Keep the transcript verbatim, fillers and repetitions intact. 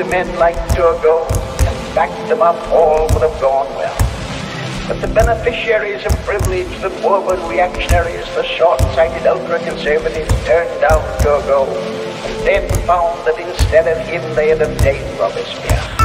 to men like Turgot and backed them up, all would have gone well. But the beneficiaries of privilege, the morbid reactionaries, the short-sighted ultra-conservatives turned down Turgot and then found that instead of him they had obtained Robespierre.